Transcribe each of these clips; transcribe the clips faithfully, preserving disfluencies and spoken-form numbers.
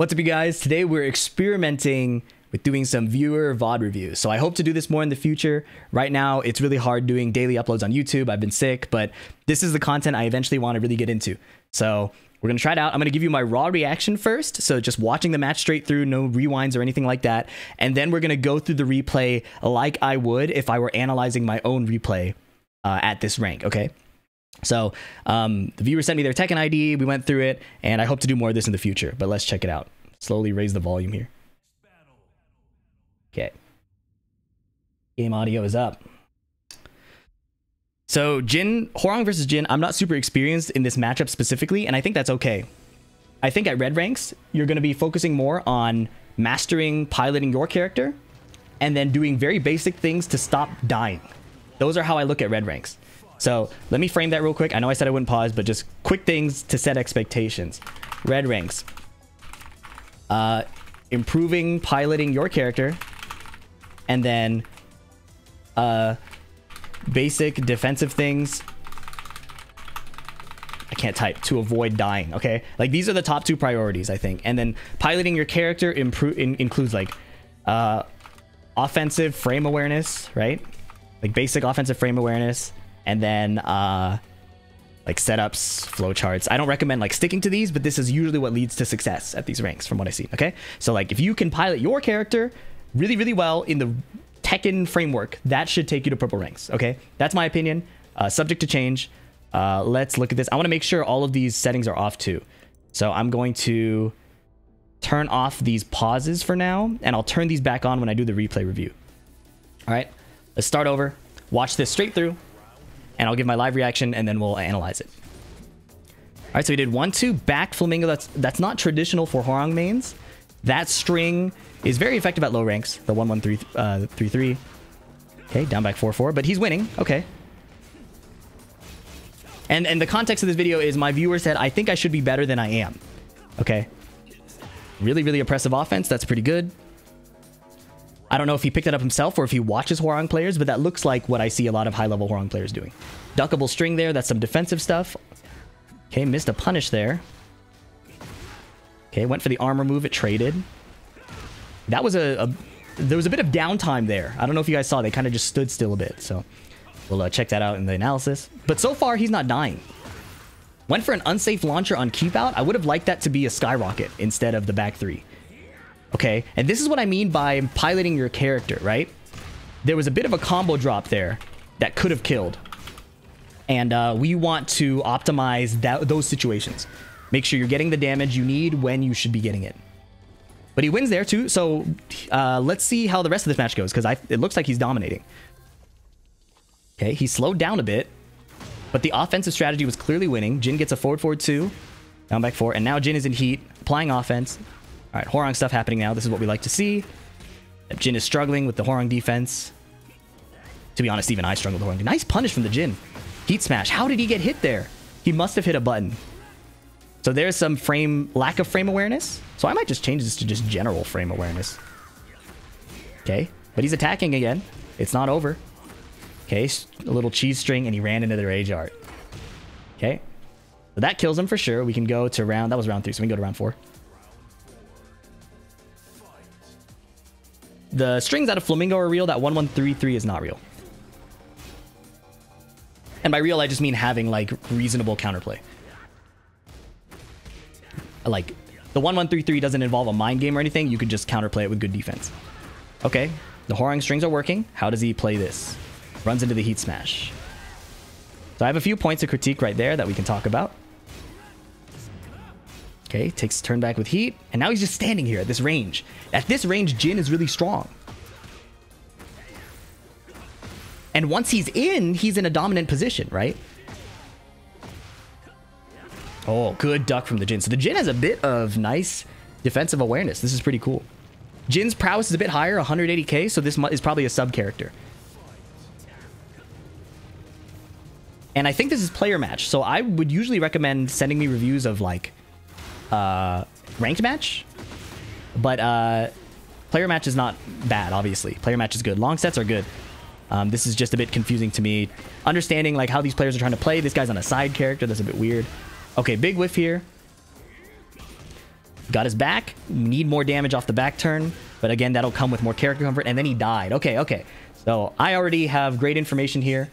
What's up, you guys? Today we're experimenting with doing some viewer V O D reviews. So I hope to do this more in the future. Right now, it's really hard doing daily uploads on YouTube. I've been sick, but this is the content I eventually want to really get into. So we're going to try it out. I'm going to give you my raw reaction first. So just watching the match straight through, no rewinds or anything like that. And then we're going to go through the replay like I would if I were analyzing my own replay uh, at this rank, okay? So um, the viewer sent me their Tekken I D, we went through it, and I hope to do more of this in the future, but let's check it out. Slowly raise the volume here. Okay. Game audio is up. So Jin, Hwoarang versus Jin, I'm not super experienced in this matchup specifically, and I think that's okay. I think at red ranks, you're going to be focusing more on mastering, piloting your character, and then doing very basic things to stop dying. Those are how I look at red ranks. So let me frame that real quick. I know I said I wouldn't pause, but just quick things to set expectations. Red ranks. Uh, improving piloting your character. And then uh, basic defensive things. I can't type. To avoid dying, okay? Like, these are the top two priorities, I think. And then piloting your character improve in includes, like, uh, offensive frame awareness, right? Like, basic offensive frame awareness. And then, uh, like, setups, flowcharts. I don't recommend, like, sticking to these, but this is usually what leads to success at these ranks, from what I see, okay? So, like, if you can pilot your character really, really well in the Tekken framework, that should take you to purple ranks, okay? That's my opinion. Uh, subject to change. Uh, let's look at this. I want to make sure all of these settings are off, too. So I'm going to turn off these pauses for now, and I'll turn these back on when I do the replay review. All right, let's start over. Watch this straight through. And I'll give my live reaction, and then we'll analyze it. All right, so we did one two back Flamingo. That's that's not traditional for Horong mains. That string is very effective at low ranks. The one one three three. Okay, down back four four, but he's winning. Okay. And and the context of this video is my viewer said I think I should be better than I am. Okay. Really really oppressive offense. That's pretty good. I don't know if he picked that up himself or if he watches Hwoarang players, but that looks like what I see a lot of high-level Hwoarang players doing. Duckable string there. That's some defensive stuff. Okay, missed a punish there. Okay, went for the armor move. It traded. That was a... a there was a bit of downtime there. I don't know if you guys saw. They kind of just stood still a bit, so we'll uh, check that out in the analysis. But so far, he's not dying. Went for an unsafe launcher on keep out. I would have liked that to be a skyrocket instead of the back three. Okay, and this is what I mean by piloting your character, right? There was a bit of a combo drop there that could have killed. And uh, we want to optimize that, those situations. Make sure you're getting the damage you need when you should be getting it. But he wins there too, so uh, let's see how the rest of this match goes, because it looks like he's dominating. Okay, he slowed down a bit, but the offensive strategy was clearly winning. Jin gets a forward forward two, down back four, and now Jin is in heat, applying offense. All right, Hwoarang stuff happening now. This is what we like to see. Jin is struggling with the Hwoarang defense. To be honest, even I struggled with Hwoarang. Nice punish from the Jin. Heat smash. How did he get hit there? He must have hit a button. So there's some frame lack of frame awareness. So I might just change this to just general frame awareness. Okay, but he's attacking again. It's not over. Okay, a little cheese string, and he ran into the Rage Art. Okay, so that kills him for sure. We can go to round... That was round three, so we can go to round four. The strings out of Flamingo are real. That one one three three is not real. And by real, I just mean having, like, reasonable counterplay. Like, the one one three three doesn't involve a mind game or anything. You could just counterplay it with good defense. Okay, the Hwoarang strings are working. How does he play this? Runs into the Heat Smash. So I have a few points of critique right there that we can talk about. Okay, takes turn back with heat, and now he's just standing here at this range. At this range, Jin is really strong. And once he's in, he's in a dominant position, right? Oh, good duck from the Jin. So the Jin has a bit of nice defensive awareness. This is pretty cool. Jin's prowess is a bit higher, one eighty K, so this is probably a sub-character. And I think this is player match, so I would usually recommend sending me reviews of, like, Uh, ranked match, but uh, player match is not bad. Obviously, player match is good. Long sets are good. Um, this is just a bit confusing to me. Understanding like how these players are trying to play. This guy's on a side character. That's a bit weird. Okay, big whiff here. Got his back. Need more damage off the back turn. But again, that'll come with more character comfort. And then he died. Okay, okay. So I already have great information here.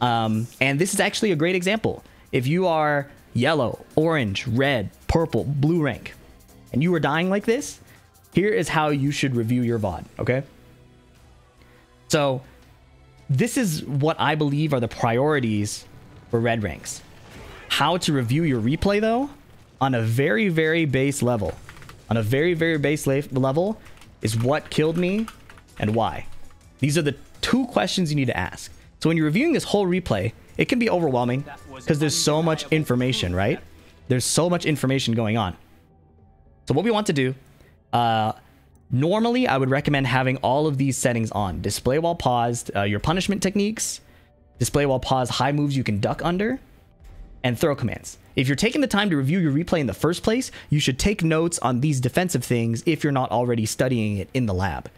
Um, and this is actually a great example. If you are yellow, orange, red, purple, blue rank, and you are dying like this, here is how you should review your V O D, okay? So this is what I believe are the priorities for red ranks. How to review your replay, though, on a very, very base level. On a very, very base level is what killed me and why. These are the two questions you need to ask. So when you're reviewing this whole replay, it can be overwhelming because there's so much information, right? There's so much information going on. So what we want to do, uh, normally I would recommend having all of these settings on. Display while paused, uh, your punishment techniques, display while paused, high moves you can duck under, and throw commands. If you're taking the time to review your replay in the first place, you should take notes on these defensive things if you're not already studying it in the lab.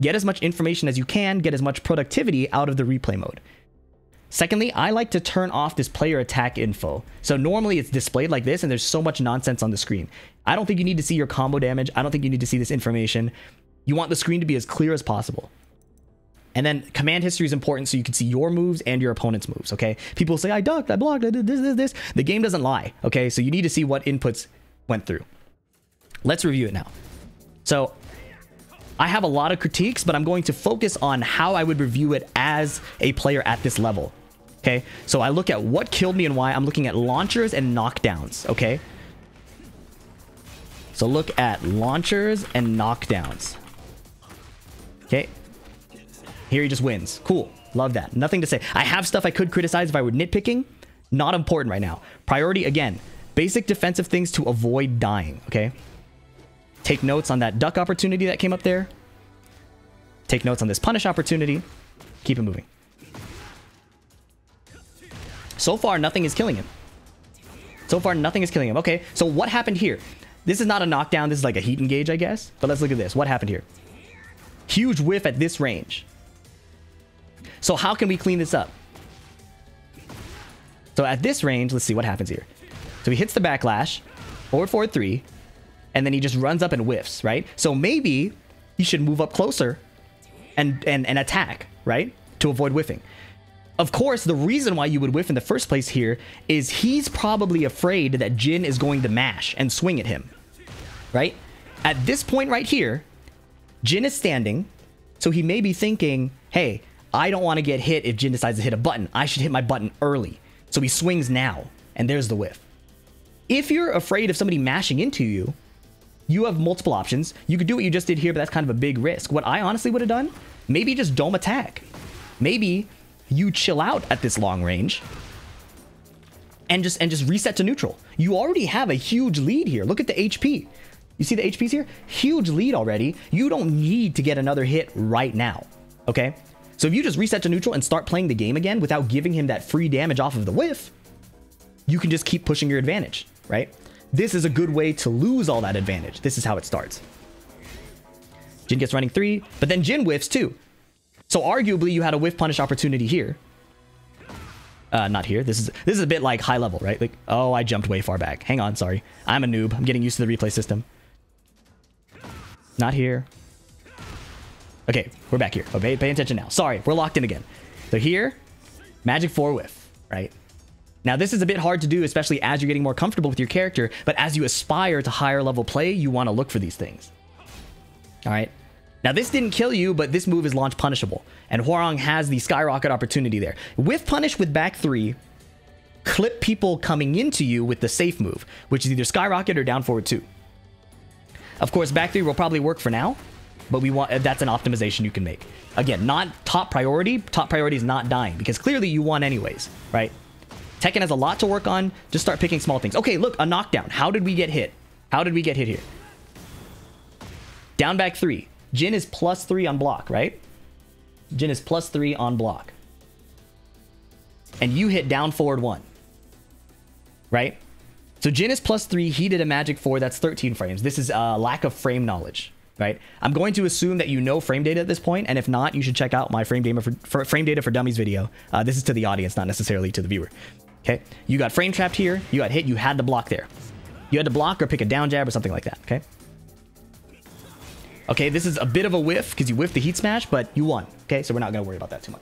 Get as much information as you can, get as much productivity out of the replay mode. Secondly, I like to turn off this player attack info. So normally it's displayed like this and there's so much nonsense on the screen. I don't think you need to see your combo damage. I don't think you need to see this information. You want the screen to be as clear as possible. And then command history is important so you can see your moves and your opponent's moves, okay? People say, I ducked, I blocked, I did this, this, this. The game doesn't lie, okay? So you need to see what inputs went through. Let's review it now. So I have a lot of critiques, but I'm going to focus on how I would review it as a player at this level, okay? So I look at what killed me and why. I'm looking at launchers and knockdowns, okay? So look at launchers and knockdowns, okay? Here he just wins. Cool. Love that. Nothing to say. I have stuff I could criticize if I were nitpicking. Not important right now. Priority, again, basic defensive things to avoid dying, okay? Take notes on that duck opportunity that came up there. Take notes on this punish opportunity. Keep it moving. So far, nothing is killing him. So far, nothing is killing him. Okay, so what happened here? This is not a knockdown. This is like a heat engage, I guess. But let's look at this. What happened here? Huge whiff at this range. So how can we clean this up? So at this range, let's see what happens here. So he hits the backlash, forward, forward, three, and then he just runs up and whiffs, right? So maybe he should move up closer and, and, and attack, right? To avoid whiffing. Of course, the reason why you would whiff in the first place here is he's probably afraid that Jin is going to mash and swing at him, right? At this point right here, Jin is standing, so he may be thinking, hey, I don't want to get hit if Jin decides to hit a button. I should hit my button early. So he swings now, and there's the whiff. If you're afraid of somebody mashing into you, you have multiple options. You could do what you just did here, but that's kind of a big risk. What I honestly would have done, maybe just dome attack. Maybe you chill out at this long range and just, and just reset to neutral. You already have a huge lead here. Look at the H P. You see the H Ps here? Huge lead already. You don't need to get another hit right now, okay? So if you just reset to neutral and start playing the game again without giving him that free damage off of the whiff, you can just keep pushing your advantage, right? This is a good way to lose all that advantage. This is how it starts. Jin gets running three, but then Jin whiffs too. So arguably you had a whiff punish opportunity here. Uh, not here. This is this is a bit like high level, right? Like, oh, I jumped way far back. Hang on, sorry. I'm a noob. I'm getting used to the replay system. Not here. Okay, we're back here. Okay, pay attention now. Sorry, we're locked in again. So here, magic four whiff, right? Now this is a bit hard to do, especially as you're getting more comfortable with your character, but as you aspire to higher level play, you want to look for these things. All right. Now this didn't kill you, but this move is launch punishable, and Hwoarang has the skyrocket opportunity there. Whiff punish with back three, clip people coming into you with the safe move, which is either skyrocket or down forward two. Of course, back three will probably work for now, but we want, that's an optimization you can make. Again, not top priority. Top priority is not dying because clearly you won anyways, right? Tekken has a lot to work on. Just start picking small things. Okay, look, a knockdown. How did we get hit? How did we get hit here? Down back three. Jin is plus three on block, right? Jin is plus three on block. And you hit down forward one, right? So Jin is plus three. He did a magic four. That's thirteen frames. This is a lack of frame knowledge. Right? I'm going to assume that you know frame data at this point, and if not, you should check out my frame data for, for frame data for dummies video. Uh, this is to the audience, not necessarily to the viewer. Okay, you got frame trapped here. You got hit. You had the block there. You had to block or pick a down jab or something like that, okay? Okay, this is a bit of a whiff because you whiffed the Heat Smash, but you won, okay? So we're not going to worry about that too much.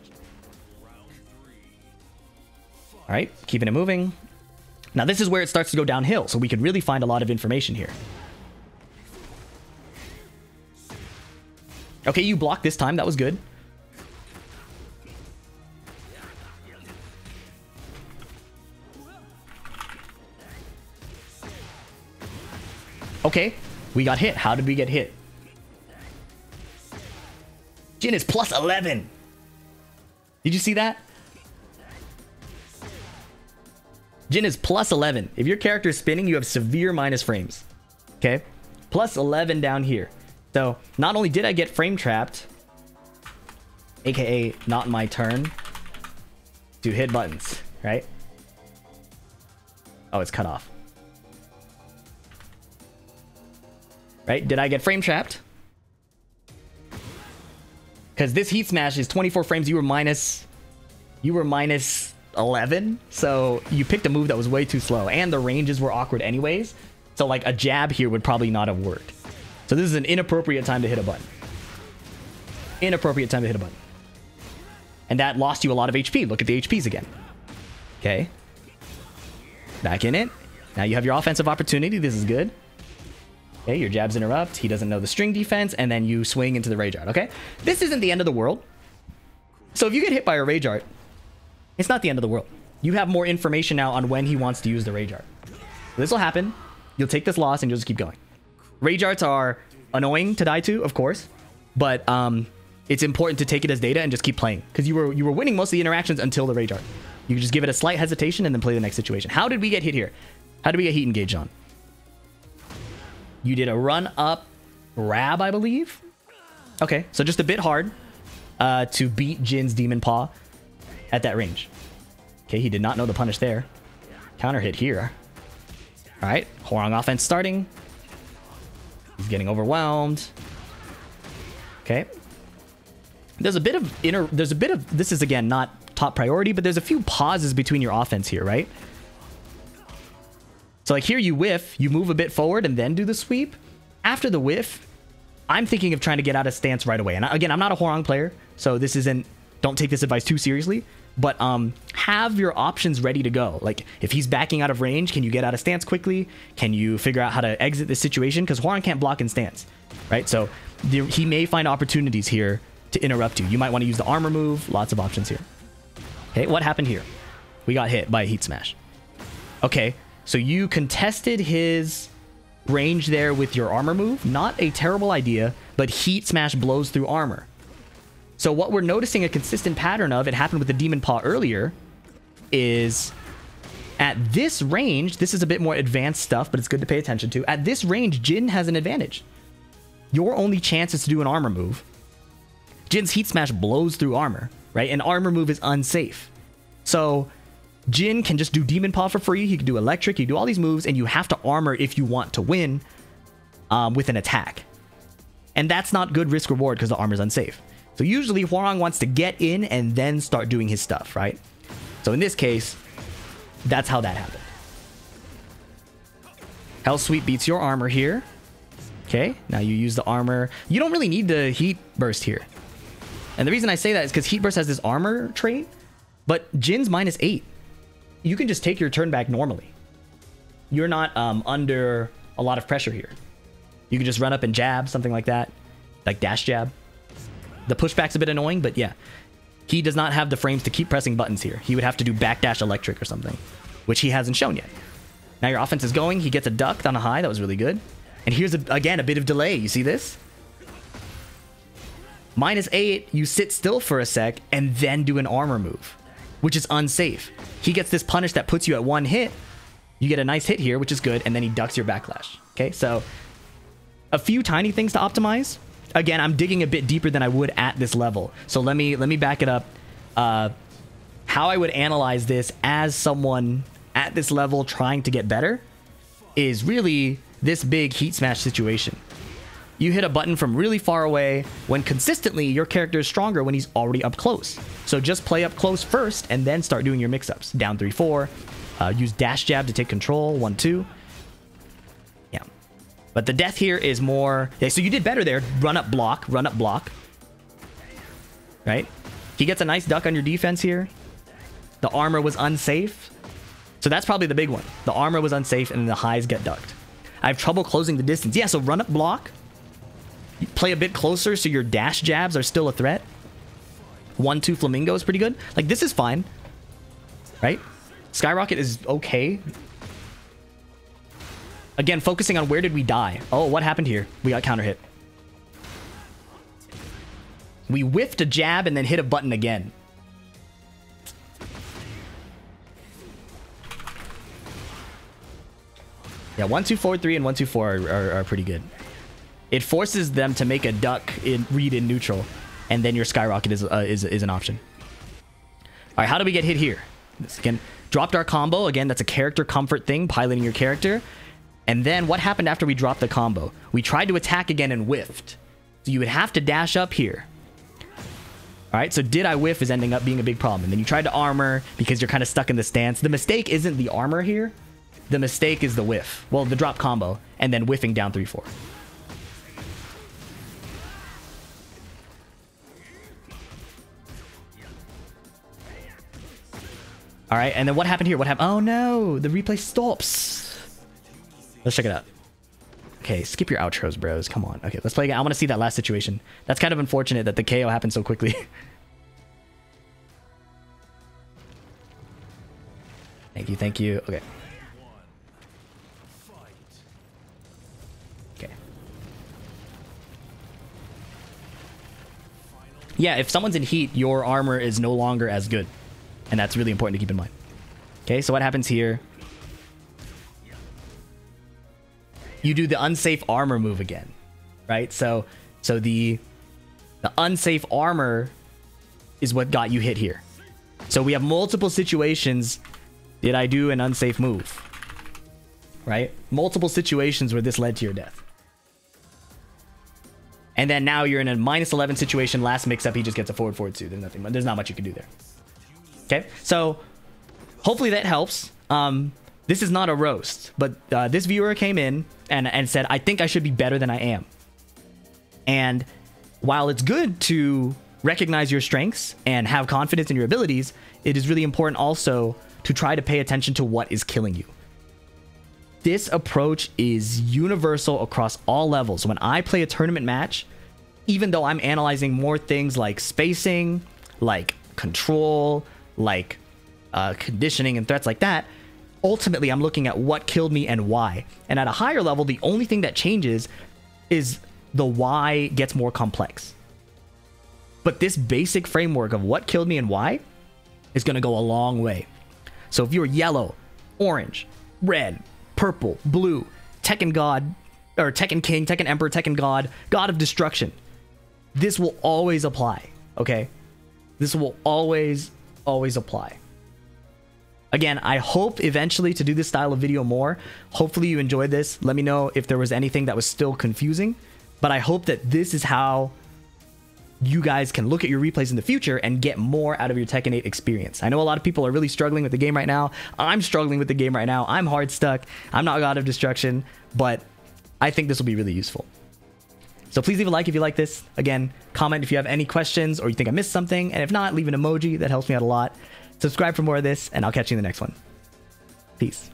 All right, keeping it moving. Now this is where it starts to go downhill, so we can really find a lot of information here. Okay, you blocked this time. That was good. Okay, we got hit. How did we get hit? Jin is plus eleven. Did you see that? Jin is plus eleven. If your character is spinning, you have severe minus frames. Okay, plus eleven down here. So not only did I get frame trapped, aka not my turn to hit buttons, right? Oh, it's cut off. Right? Did I get frame trapped? Because this Heat Smash is twenty-four frames. You were minus, you were minus eleven. So you picked a move that was way too slow, and the ranges were awkward anyways. So like a jab here would probably not have worked. So this is an inappropriate time to hit a button. Inappropriate time to hit a button. And that lost you a lot of H P. Look at the H Ps again. Okay. Back in it. Now you have your offensive opportunity. This is good. Okay, your jabs interrupt. He doesn't know the string defense. And then you swing into the Rage Art. Okay. This isn't the end of the world. So if you get hit by a Rage Art, it's not the end of the world. You have more information now on when he wants to use the Rage Art. So this will happen. You'll take this loss and you'll just keep going. Rage Arts are annoying to die to, of course, but um, it's important to take it as data and just keep playing, because you were you were winning most of the interactions until the Rage Art. You just give it a slight hesitation and then play the next situation. How did we get hit here? How did we get heat engaged on? You did a run up grab, I believe. Okay, so just a bit hard uh, to beat Jin's Demon Paw at that range. Okay, he did not know the punish there. Counter hit here. All right, Hwoarang offense starting. He's getting overwhelmed. Okay. There's a bit of inner. There's a bit of this is again not top priority, but there's a few pauses between your offense here, right? So like here, you whiff, you move a bit forward, and then do the sweep. After the whiff, I'm thinking of trying to get out of stance right away. And again, I'm not a Hwoarang player, so this isn't. Don't take this advice too seriously. But um, have your options ready to go. Like, if he's backing out of range, can you get out of stance quickly? Can you figure out how to exit this situation? Because Hwoarang can't block in stance, right? So there, he may find opportunities here to interrupt you. You might want to use the armor move. Lots of options here. Okay, what happened here? We got hit by a Heat Smash. Okay, so you contested his range there with your armor move. Not a terrible idea, but Heat Smash blows through armor. So what we're noticing a consistent pattern of, it happened with the Demon Paw earlier, is at this range, this is a bit more advanced stuff, but it's good to pay attention to. At this range, Jin has an advantage. Your only chance is to do an armor move. Jin's Heat Smash blows through armor, right? An armor move is unsafe. So Jin can just do Demon Paw for free. He can do Electric. He can do all these moves, and you have to armor if you want to win um, with an attack. And that's not good risk-reward because the armor is unsafe. So usually Hwoarang wants to get in and then start doing his stuff, right? So in this case, that's how that happened. Hellsweep beats your armor here. Okay, now you use the armor. You don't really need the Heat Burst here. And the reason I say that is because Heat Burst has this armor trait, but Jin's minus eight. You can just take your turn back normally. You're not um, under a lot of pressure here. You can just run up and jab, something like that, like dash jab. The pushback's a bit annoying, but yeah. He does not have the frames to keep pressing buttons here. He would have to do backdash electric or something, which he hasn't shown yet. Now your offense is going. He gets a duck on a high. That was really good. And here's, a, again, a bit of delay. You see this? Minus eight, you sit still for a sec and then do an armor move, which is unsafe. He gets this punish that puts you at one hit. You get a nice hit here, which is good, and then he ducks your backlash. Okay, so a few tiny things to optimize. Again, I'm digging a bit deeper than I would at this level. So let me let me back it up. Uh, how I would analyze this as someone at this level trying to get better is really this big Heat Smash situation. You hit a button from really far away when consistently your character is stronger when he's already up close. So just play up close first and then start doing your mix-ups. Down three, four. Uh, use dash jab to take control. One, two. But the death here is more... Yeah, so you did better there. Run up block. Run up block. Right? He gets a nice duck on your defense here. The armor was unsafe. So that's probably the big one. The armor was unsafe and the highs get ducked. I have trouble closing the distance. Yeah, so run up block. Play a bit closer so your dash jabs are still a threat. One, two Flamingo is pretty good. Like, this is fine. Right? Skyrocket is okay. Again, focusing on where did we die. Oh, what happened here? We got counter hit. We whiffed a jab and then hit a button again. Yeah, one, two, four, three, and one, two, four are, are, are pretty good. It forces them to make a duck in read in neutral, and then your skyrocket is uh, is is an option. All right, how do we get hit here? This again, dropped our combo again. That's a character comfort thing, piloting your character. And then what happened after we dropped the combo? We tried to attack again and whiffed. So you would have to dash up here. All right, so did I whiff is ending up being a big problem. And then you tried to armor because you're kind of stuck in the stance. The mistake isn't the armor here. The mistake is the whiff. Well, the drop combo, and then whiffing down three four. All right, and then what happened here? What happened? Oh, no. The replay stops. Let's check it out. Okay, skip your outros, bros. Come on. Okay, let's play again. I want to see that last situation. That's kind of unfortunate that the K O happened so quickly. Thank you, thank you. Okay. Yeah, if someone's in heat, your armor is no longer as good. And that's really important to keep in mind. Okay, so what happens here? You do the unsafe armor move again, right? So so the, the unsafe armor is what got you hit here. So we have multiple situations. Did I do an unsafe move? Right? Multiple situations where this led to your death. And then now you're in a minus eleven situation. Last mix-up, he just gets a forward forward two. There's nothing. There's not much you can do there. Okay, so hopefully that helps. Um, this is not a roast, but uh, this viewer came in and and said, "I think I should be better than I am." And while it's good to recognize your strengths and have confidence in your abilities, it is really important also to try to pay attention to what is killing you. This approach is universal across all levels. When I play a tournament match, even though I'm analyzing more things like spacing, like control, like uh, conditioning and threats like that, ultimately I'm looking at what killed me and why. And at a higher level, the only thing that changes is the why gets more complex. But this basic framework of what killed me and why is going to go a long way. So if you're yellow, orange, red, purple, blue, Tekken God, or Tekken King, Tekken Emperor, Tekken God, God of Destruction. This will always apply, okay? This will always, always apply. Again, I hope eventually to do this style of video more. Hopefully you enjoyed this. Let me know if there was anything that was still confusing. But I hope that this is how you guys can look at your replays in the future and get more out of your Tekken eight experience. I know a lot of people are really struggling with the game right now. I'm struggling with the game right now. I'm hard stuck. I'm not God of Destruction, but I think this will be really useful. So please leave a like if you like this. Again, comment if you have any questions or you think I missed something. And if not, leave an emoji. That helps me out a lot. Subscribe for more of this, and I'll catch you in the next one. Peace.